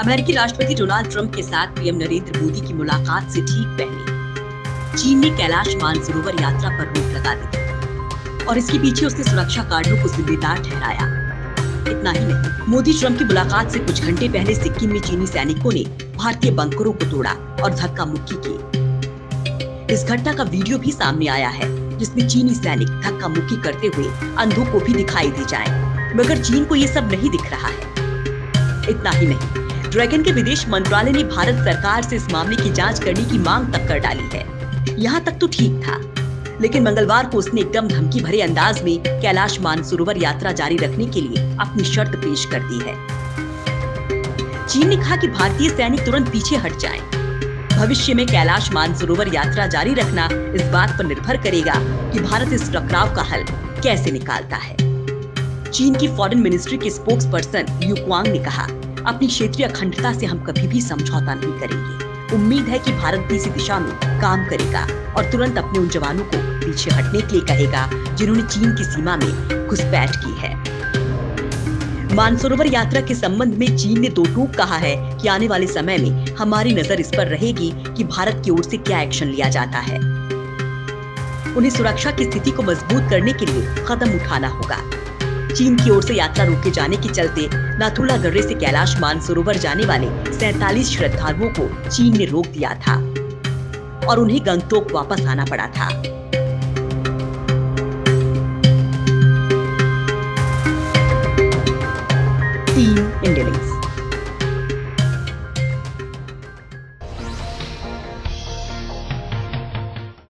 अमेरिकी राष्ट्रपति Donald Trump के साथ पीएम नरेंद्र मोदी की मुलाकात से ठीक पहले चीन ने कैलाश मानसरोवर यात्रा पर रोक लगा दी और इसके पीछे उसने सुरक्षा कार्डों को जिम्मेदार ठहराया। इतना ही नहीं, मोदी ट्रंप की मुलाकात से कुछ घंटे पहले सिक्किम में चीनी सैनिकों ने भारतीय बंकरों को तोड़ा और धक्का मुक्की की। इस घटना का वीडियो भी सामने आया है जिसमें चीनी सैनिक धक्का मुक्की करते हुए अंधों को भी दिखाई दे जाए, मगर चीन को ये सब नहीं दिख रहा है। इतना ही नहीं, ड्रैगन के विदेश मंत्रालय ने भारत सरकार से इस मामले की जाँच करने की मांग तक कर डाली है। यहाँ तक तो ठीक था, लेकिन मंगलवार को उसने एकदम धमकी भरे अंदाज में कैलाश मानसरोवर यात्रा जारी रखने के लिए अपनी शर्त पेश कर दी है। चीन ने कहा कि भारतीय सैनिक तुरंत पीछे हट जाएं। भविष्य में कैलाश मानसरोवर यात्रा जारी रखना इस बात पर निर्भर करेगा कि भारत इस टकराव का हल कैसे निकालता है। चीन की फॉरेन मिनिस्ट्री के स्पोक्स पर्सन यू क्वांग ने कहा, अपनी क्षेत्रीय अखंडता से हम कभी भी समझौता नहीं करेंगे। उम्मीद है कि भारत भी इसी दिशा में काम करेगा और तुरंत अपने उन जवानों को पीछे हटने के लिए कहेगा जिन्होंने चीन की सीमा में घुसपैठ की है। मानसरोवर यात्रा के संबंध में चीन ने दो टूक कहा है कि आने वाले समय में हमारी नजर इस पर रहेगी कि भारत की ओर से क्या एक्शन लिया जाता है। उन्हें सुरक्षा की स्थिति को मजबूत करने के लिए कदम उठाना होगा। चीन की ओर से यात्रा रोके जाने के चलते नाथुला दर्रे से कैलाश मानसरोवर जाने वाले 47 श्रद्धालुओं को चीन ने रोक दिया था और उन्हें गंगटोक वापस आना पड़ा था।